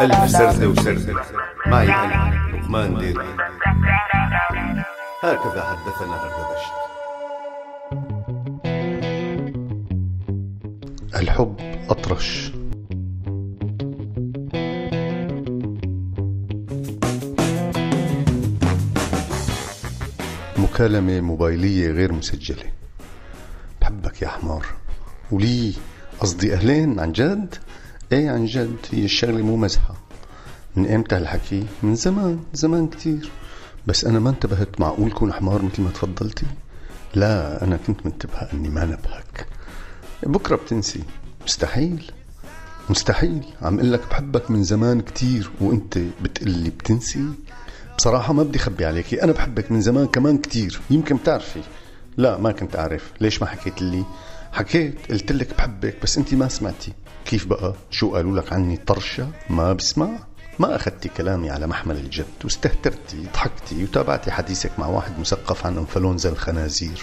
ألف سردة وسردة، معي أنا لقمان ديركي. هكذا حدثنا هردبشت. الحب أطرش. مكالمة موبايلية غير مسجلة. بحبك يا حمار. ولي قصدي أهلين عن جد؟ ايه عن جد، هي الشغلة مو مزحة. من امتى هالحكي؟ من زمان كتير، بس انا ما انتبهت. معقول كون حمار مثل ما تفضلتي؟ لا، انا كنت منتبهة اني ما نبهك. بكرة بتنسي. مستحيل، عم قلك بحبك من زمان كتير وانت بتقلي بتنسي. بصراحة ما بدي خبي عليكي، انا بحبك من زمان كمان كتير، يمكن بتعرفي. لا ما كنت اعرف، ليش ما حكيت لي؟ حكيت، قلت لك بحبك بس انتي ما سمعتي. كيف بقى؟ شو قالوا لك عني؟ طرشة ما بسمع؟ ما أخذتي كلامي على محمل الجد واستهترتي، ضحكتي وتابعتي حديثك مع واحد مثقف عن انفلونزا الخنازير.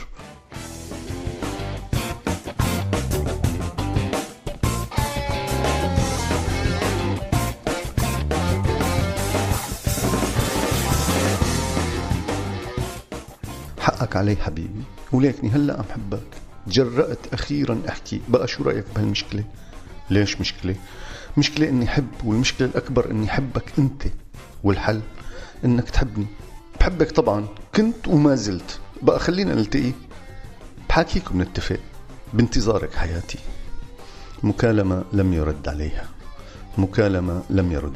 حقك علي حبيبي، ولكني هلأ عم حبك. تجرأت أخيرا أحكي. بقى شو رأيك بهالمشكلة؟ ليش مشكلة؟ مشكلة اني حب، والمشكلة الاكبر اني حبك انت، والحل انك تحبني. بحبك طبعا، كنت وما زلت. بقى خلينا نلتقي، بحاكيك ونتفق. بانتظارك حياتي. مكالمة لم يرد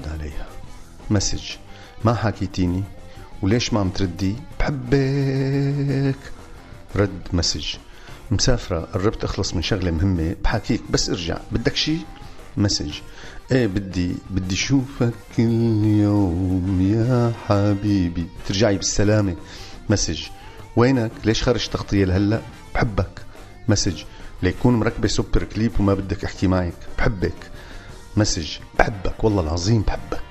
عليها. مسج ما حكيتيني، وليش ما عم تردي؟ بحبك. رد مسج مسافرة، قربت أخلص من شغلة مهمة، بحاكيك بس ارجع. بدك شي؟ مسج ايه بدي شوفك كل يوم يا حبيبي. ترجعي بالسلامة. مسج وينك؟ ليش خارج تغطية لهلأ؟ بحبك. مسج ليكون مركبة سوبر كليب وما بدك أحكي معك. بحبك. مسج بحبك والله العظيم بحبك.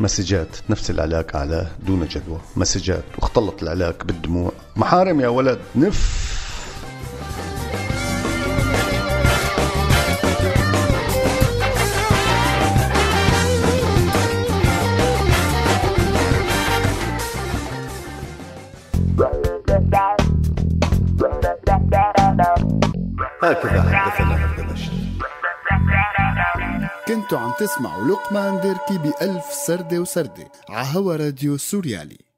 مسجات نفس العلاك على دون جدوى. مسجات واختلط العلاك بالدموع. محارم يا ولد. نف هكذا حدثنا هردبشت. كنتوا عم تسمعوا لقمان ديركي بألف سردة وسردة عهوا راديو سوريالي.